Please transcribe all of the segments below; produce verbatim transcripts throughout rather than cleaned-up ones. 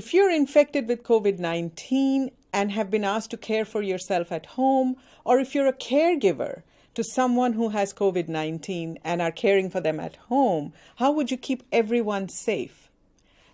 If you're infected with COVID nineteen and have been asked to care for yourself at home, or if you're a caregiver to someone who has COVID nineteen and are caring for them at home, how would you keep everyone safe?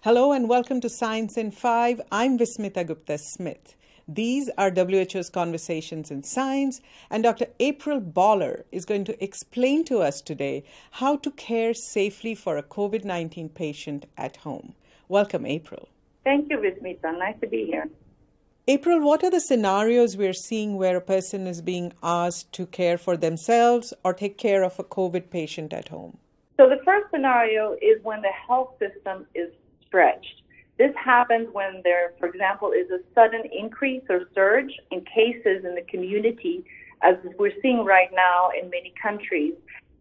Hello and welcome to Science in five. I'm Vismita Gupta-Smith. These are W H O's Conversations in Science, and Doctor April Baller is going to explain to us today how to care safely for a COVID nineteen patient at home. Welcome, April. Thank you, Vismita. Nice to be here. April, what are the scenarios we're seeing where a person is being asked to care for themselves or take care of a COVID patient at home? So the first scenario is when the health system is stretched. This happens when there, for example, is a sudden increase or surge in cases in the community, as we're seeing right now in many countries.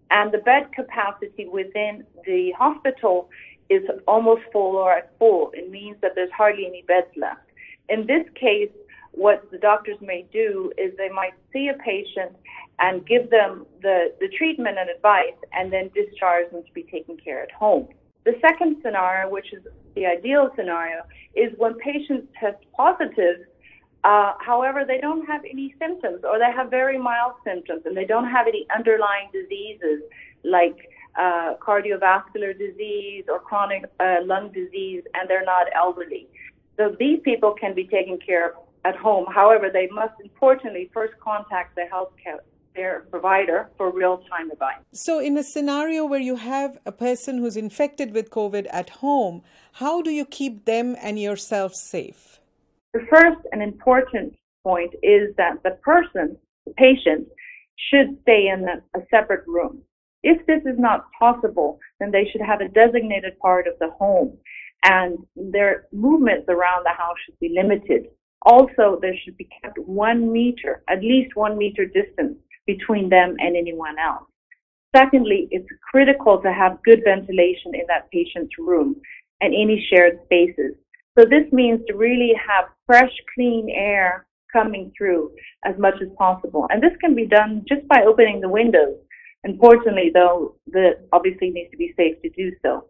And the bed capacity within the hospital is almost full or at full. It means that there's hardly any beds left. In this case, what the doctors may do is they might see a patient and give them the, the treatment and advice, and then discharge them to be taken care at home. The second scenario, which is the ideal scenario, is when patients test positive, uh, however, they don't have any symptoms, or they have very mild symptoms, and they don't have any underlying diseases like uh, cardiovascular disease or chronic uh, lung disease, and they're not elderly. So these people can be taken care of at home. However, they must importantly first contact the healthcare their provider for real-time advice. So in a scenario where you have a person who's infected with COVID at home, how do you keep them and yourself safe? The first and important point is that the person, the patient, should stay in a, a separate room. If this is not possible, then they should have a designated part of the home, and their movements around the house should be limited. Also, there should be kept one meter, at least one meter distance between them and anyone else. Secondly, it's critical to have good ventilation in that patient's room and any shared spaces. So this means to really have fresh, clean air coming through as much as possible. And this can be done just by opening the windows. Importantly, though, that obviously needs to be safe to do so.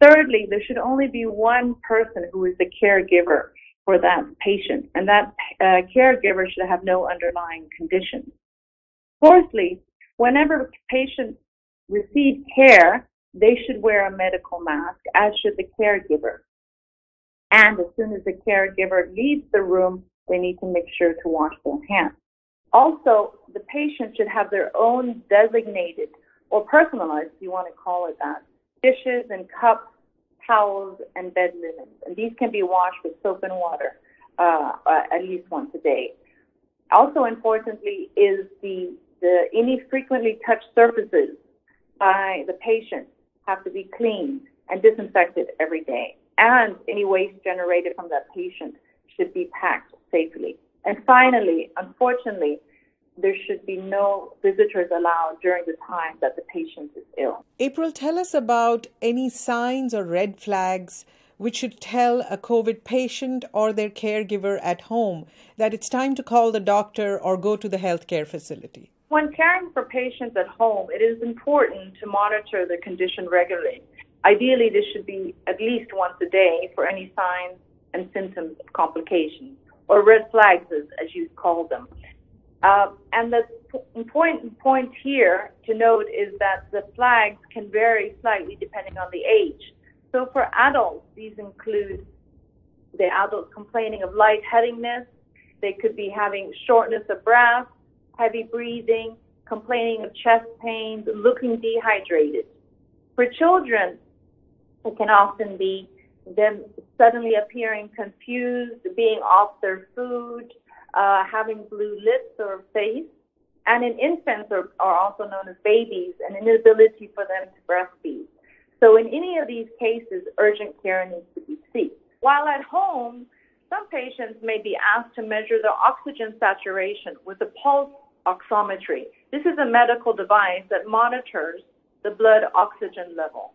Thirdly, there should only be one person who is the caregiver for that patient, and that uh, caregiver should have no underlying condition. Fourthly, whenever patients receive care, they should wear a medical mask, as should the caregiver. And as soon as the caregiver leaves the room, they need to make sure to wash their hands. Also, the patient should have their own designated, or personalized, if you want to call it that, dishes and cups, towels, and bed linens. And these can be washed with soap and water uh, at least once a day. Also importantly is the, the any frequently touched surfaces by the patient have to be cleaned and disinfected every day. And any waste generated from that patient should be packed safely. And finally, unfortunately, there should be no visitors allowed during the time that the patient is ill. April, tell us about any signs or red flags which should tell a COVID patient or their caregiver at home that it's time to call the doctor or go to the healthcare facility. When caring for patients at home, it is important to monitor their condition regularly. Ideally, this should be at least once a day for any signs and symptoms of complications, or red flags, as you call them. Uh, and the important point here to note is that the flags can vary slightly depending on the age. So for adults, these include the adult complaining of lightheadedness. They could be having shortness of breath, heavy breathing, complaining of chest pains, looking dehydrated. For children, it can often be them suddenly appearing confused, being off their food, uh, having blue lips or face. And in infants, or are also known as babies, an inability for them to breastfeed. So in any of these cases, urgent care needs to be sought. While at home, some patients may be asked to measure their oxygen saturation with a pulse oximetry. This is a medical device that monitors the blood oxygen level.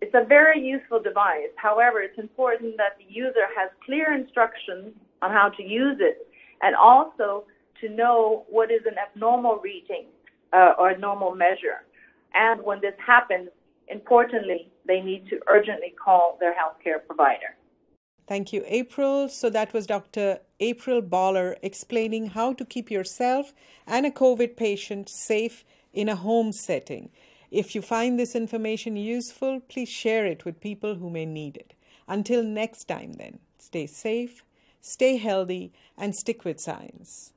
It's a very useful device. However, it's important that the user has clear instructions on how to use it, and also to know what is an abnormal reading uh, or a normal measure. And when this happens, importantly, they need to urgently call their healthcare provider. Thank you, April. So that was Doctor April Baller explaining how to keep yourself and a COVID patient safe in a home setting. If you find this information useful, please share it with people who may need it. Until next time then, stay safe, stay healthy, and stick with science.